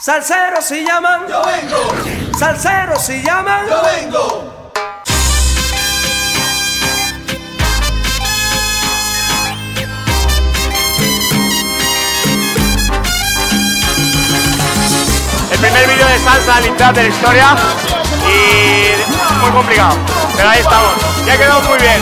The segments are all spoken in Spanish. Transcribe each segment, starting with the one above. Salseros si llaman, yo vengo. Salseros si llaman, yo vengo. El primer vídeo de salsa al Intrat de la historia y muy complicado, pero ahí estamos, ya quedó muy bien.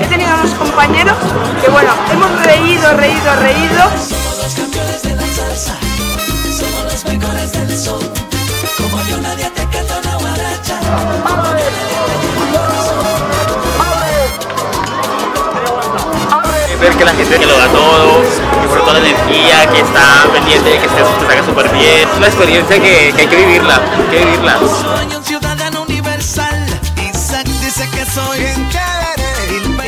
He tenido unos compañeros que, bueno, hemos reído. Somos los campeones de la salsa, somos los mejores del sol. Como yo nadie te canta una guaracha. ¡Abre! ¡Abre! Ver que la gente que lo da todo, que por toda la energía, que está pendiente, que te saca súper bien. Es una experiencia que hay que vivirla, Soy un ciudadano universal. Que soy en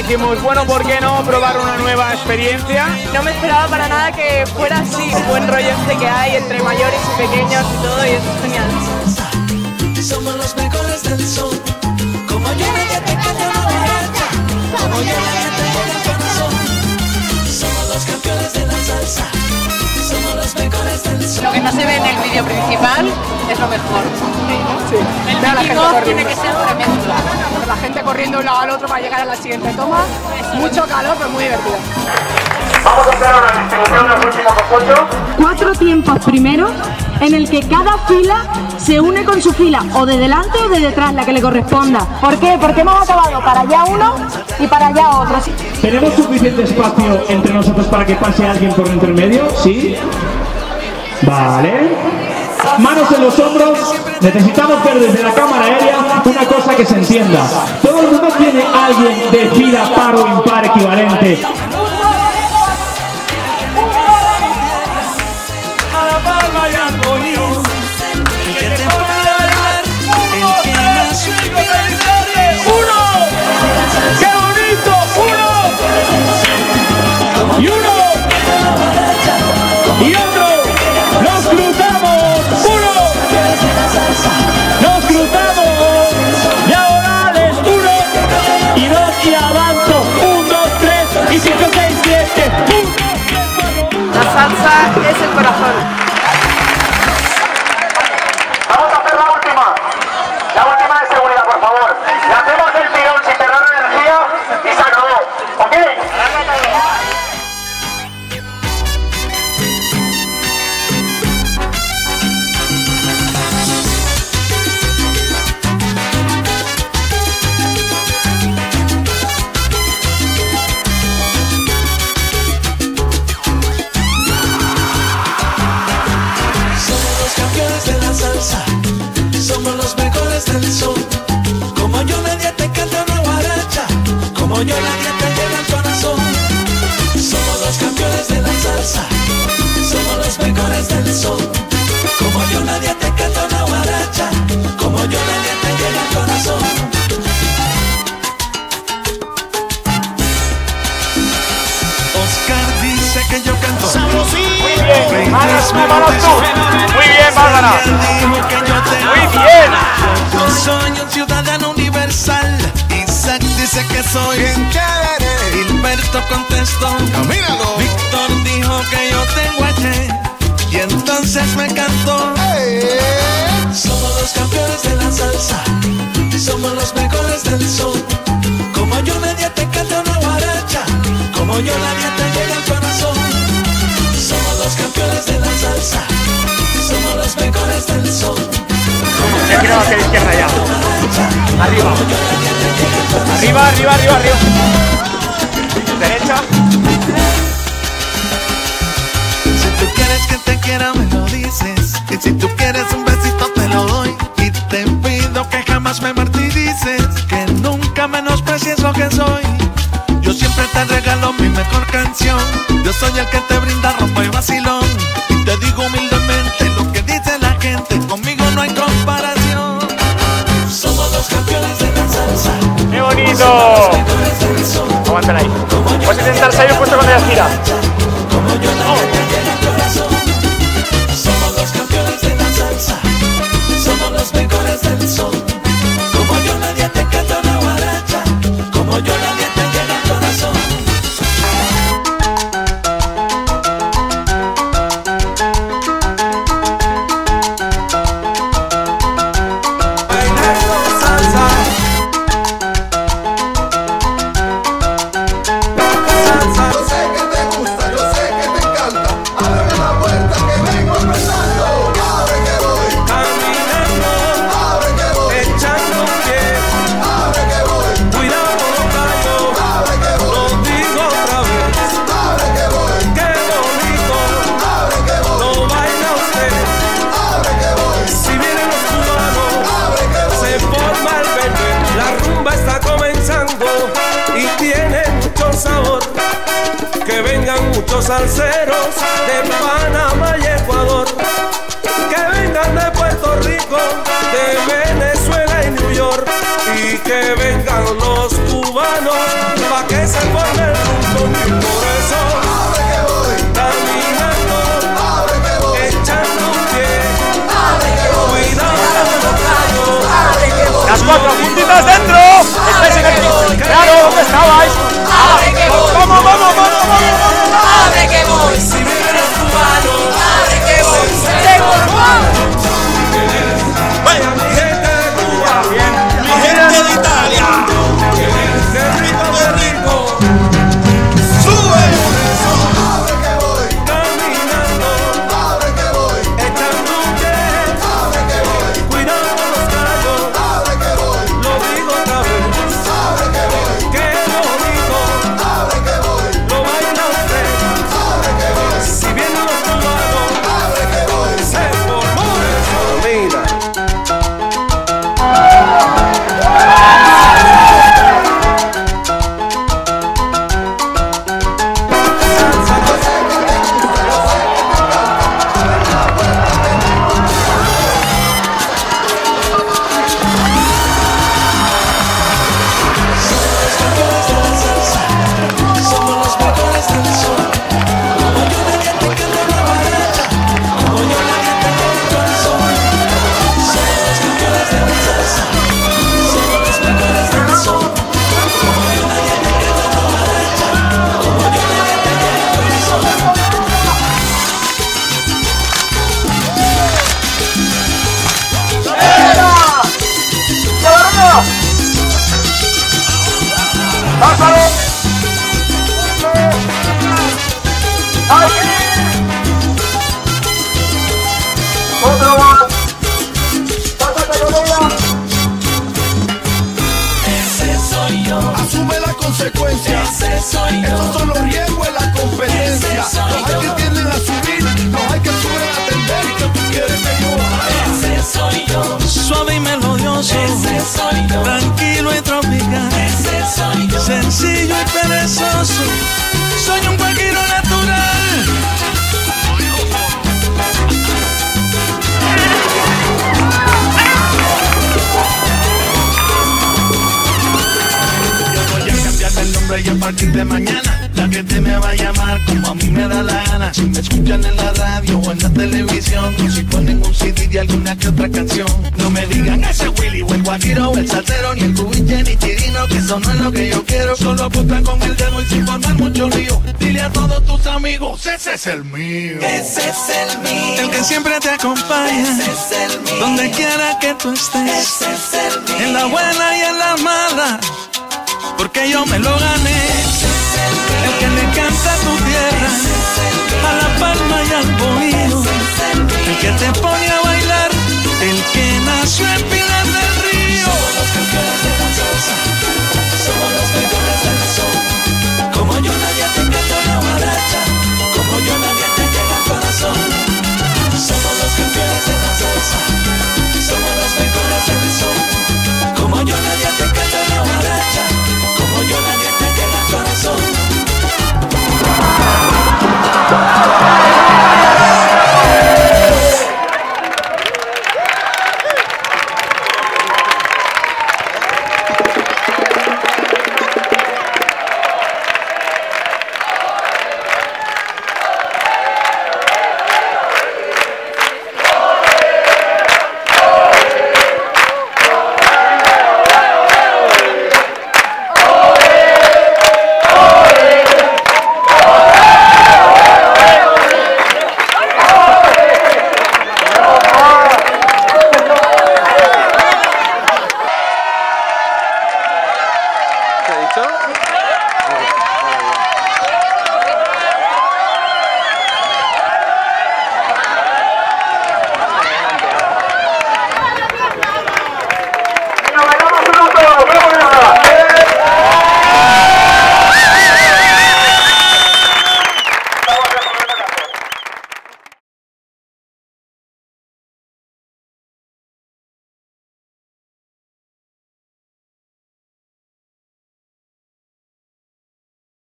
dijimos, bueno, ¿por qué no probar una nueva experiencia? No me esperaba para nada que fuera así, el buen rollo este que hay entre mayores y pequeños y todo, y eso es genial. Somos los mejores del sol, como yo nadie te canta una guaracha, como yo nadie te pone el corazón. Somos los campeones de la salsa, somos los mejores del sol. Lo que no se ve en el vídeo principal es lo mejor. Sí. El mejor tiene que ser tremendo. La gente corriendo de un lado al otro para llegar a la siguiente toma. Mucho calor, pero muy divertido. Vamos a hacer una distribución de los últimos cocochos. 4 tiempos primero, en el que cada fila se une con su fila, o de delante o de detrás, la que le corresponda. ¿Por qué? Porque hemos acabado para allá uno y para allá otro. ¿Tenemos suficiente espacio entre nosotros para que pase alguien por dentro del medio? ¿Sí? Vale. Manos en los hombros, necesitamos ver desde la cámara aérea una cosa que se entienda. Todo el mundo tiene a alguien de fila par o impar equivalente. Es el corazón. Vamos a hacer la última. La última de seguridad, por favor. Le hacemos el tirón sin perder energía y se acabó. ¿Ok? Somos los mejores del sol. Como yo nadie te canta una guaracha, como yo nadie te llena el corazón. Somos los campeones de la salsa, somos los mejores del sol. Como yo nadie te canta una guaracha, como yo nadie te llena el corazón. Que yo canto. Muy bien, muy bien, Bárbara. Muy bien. Yo soy un ciudadano universal. Isaac dice que soy bien chévere. Gilberto contestó. Míralo. Víctor dijo que yo tengo H. Y entonces me cantó. Somos los campeones de la salsa. Somos los mejores del sol. Como yo nadie te canta una guaracha. Como yo nadie te llega al corazón. Somos los campeones de la salsa, somos los mejores del sol. Te quiero hacia la izquierda ya. Arriba. Arriba. Derecha. Si tú quieres que te quiera me lo dices. Y si tú quieres un besito te lo doy. Y te pido que jamás me martirices, que nunca menosprecies lo que soy. Yo siempre te regalo mi mejor canción. Yo soy el que te brinda ropa y vacilón. Y te digo humildemente lo que dice la gente. Conmigo no hay comparación. Somos los campeones de la salsa. ¡Qué bonito! Aguanten ahí. Voy a intentar salir justo cuando ella gira. Somos los campeones de la salsa. Somos los mejores del sol. Como yo. muchos salseros de Panamá y Ecuador, que vengan de Puerto Rico, de Venezuela y New York, y que vengan los cubanos pa' que se forme el mundo. Y por eso abre que voy, caminando, abre que voy, echando un pie, abre que voy, cuidando los callos, abre que voy. Las cuatro puntitas dentro, estáis en el piso, claro, ¿dónde estabais? Abre que voy, vamos, vamos, vamos, vamos, abre que voy, si me eres cubano, abre que voy, se formó. Vaya mi gente de Cuba, mi gente de Italia, de Rico, sube. Abre que voy, caminando, abre que voy, echando un pie, abre que voy, cuidando los callos, abre que voy, lo digo otra vez, abre que voy, qué bonito, abre que voy, lo baila usted, abre que voy, si vienen los cubanos, abre que voy, se formó. Mira, sencillo y perezoso, soy un guajiro natural. Yo voy a cambiar el nombre y a partir de mañana la gente me va a llamar como a mí me da la gana. Si me escuchan en la radio o en la televisión, o si ponen un CD de alguna que otra canción, no me digan ese Willy o el guajiro o el salsero, ni el cubille ni chirino, que eso no es lo que yo quiero. Solo apuntan con el dedo y sin formar mucho lío, dile a todos tus amigos, ese es el mío. Ese es el mío, el que siempre te acompaña. Ese es el mío, donde quiera que tú estés. Ese es el mío, en la buena y en la mala, porque yo me lo gané. El que le canta a tu tierra, a la palma y al bohío, el que te pone a bailar, el que nació en pie.